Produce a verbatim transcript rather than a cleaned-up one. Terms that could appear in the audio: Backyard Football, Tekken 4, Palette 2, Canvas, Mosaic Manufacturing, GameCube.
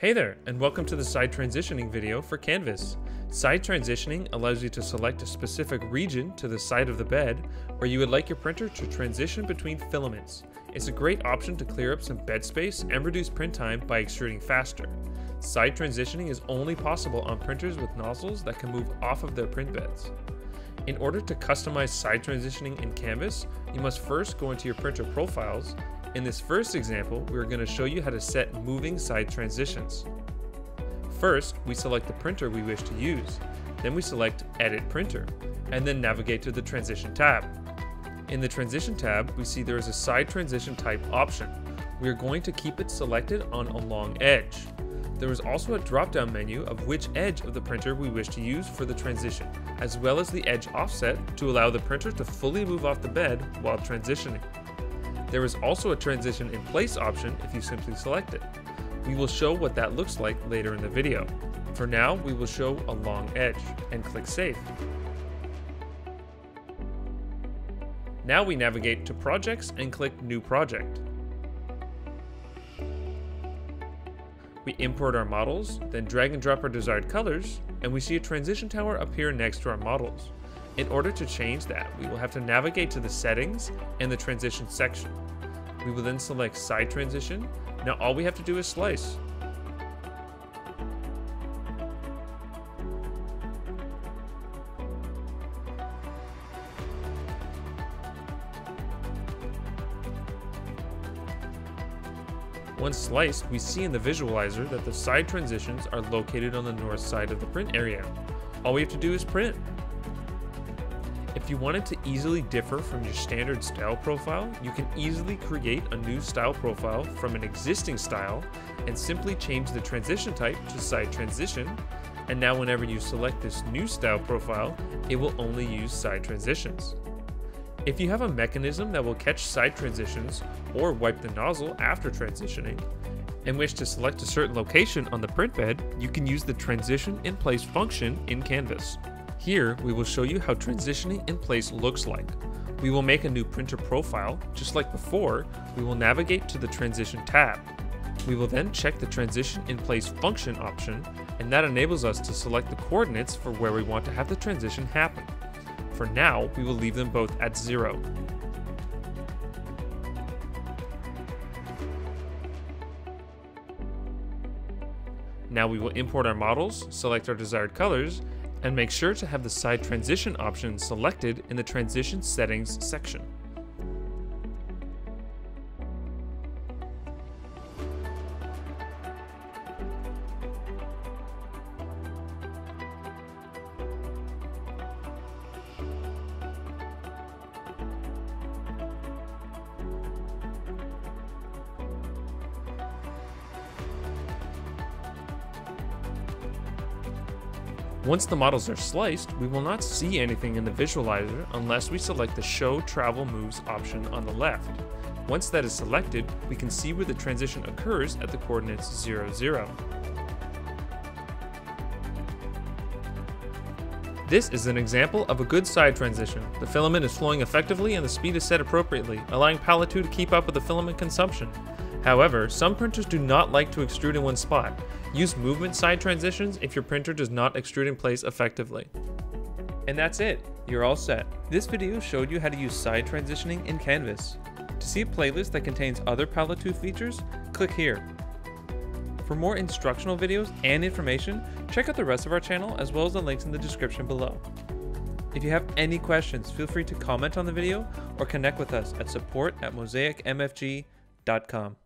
Hey there, and welcome to the side transitioning video for Canvas. Side transitioning allows you to select a specific region to the side of the bed where you would like your printer to transition between filaments. It's a great option to clear up some bed space and reduce print time by extruding faster. Side transitioning is only possible on printers with nozzles that can move off of their print beds. In order to customize side transitioning in Canvas, you must first go into your printer profiles. In this first example, we are going to show you how to set moving side transitions. First, we select the printer we wish to use. Then we select Edit Printer, and then navigate to the Transition tab. In the Transition tab, we see there is a side transition type option. We are going to keep it selected on a long edge. There is also a drop-down menu of which edge of the printer we wish to use for the transition, as well as the edge offset to allow the printer to fully move off the bed while transitioning. There is also a transition in place option if you simply select it. We will show what that looks like later in the video. For now, we will show a long edge and click Save. Now we navigate to Projects and click New Project. We import our models, then drag and drop our desired colors, and we see a transition tower appear next to our models. In order to change that, we will have to navigate to the settings and the transition section. We will then select side transition. Now all we have to do is slice. Once sliced, we see in the visualizer that the side transitions are located on the north side of the print area. All we have to do is print. If you wanted to easily differ from your standard style profile, you can easily create a new style profile from an existing style and simply change the transition type to side transition. And now whenever you select this new style profile, it will only use side transitions. If you have a mechanism that will catch side transitions or wipe the nozzle after transitioning and wish to select a certain location on the print bed, you can use the transition in place function in Canvas. Here, we will show you how transitioning in place looks like. We will make a new printer profile. Just like before, we will navigate to the Transition tab. We will then check the Transition in Place function option, and that enables us to select the coordinates for where we want to have the transition happen. For now, we will leave them both at zero. Now we will import our models, select our desired colors, and make sure to have the side transition option selected in the transition settings section. Once the models are sliced, we will not see anything in the visualizer unless we select the Show Travel Moves option on the left. Once that is selected, we can see where the transition occurs at the coordinates zero, zero. This is an example of a good side transition. The filament is flowing effectively and the speed is set appropriately, allowing Palette two to keep up with the filament consumption. However, some printers do not like to extrude in one spot. Use movement side transitions if your printer does not extrude in place effectively. And that's it. You're all set. This video showed you how to use side transitioning in Canvas. To see a playlist that contains other Palette two features, click here. For more instructional videos and information, check out the rest of our channel as well as the links in the description below. If you have any questions, feel free to comment on the video or connect with us at support at mosaic m f g dot com.